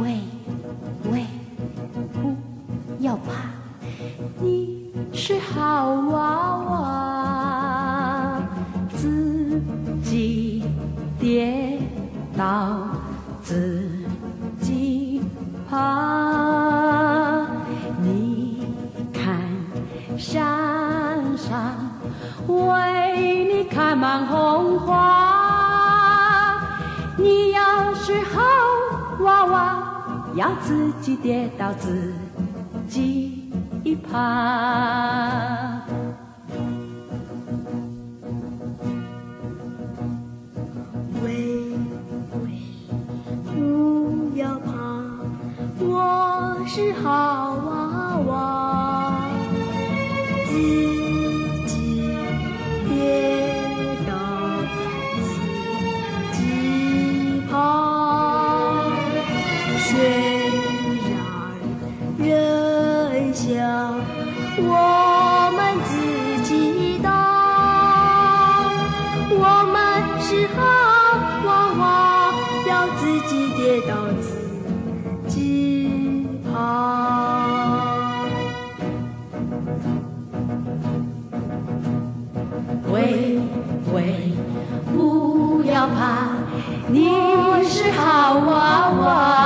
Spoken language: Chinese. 喂喂，不要怕，你是好娃娃，自己跌倒自己爬。你看山上为你开满红花，你要是好娃娃。 要自己跌倒自己爬。喂喂，不要怕，我是好娃娃，自己跌倒自己爬。 我们自己当，我们是好娃娃，要自己跌倒自己爬。喂喂，不要怕，你是好娃娃。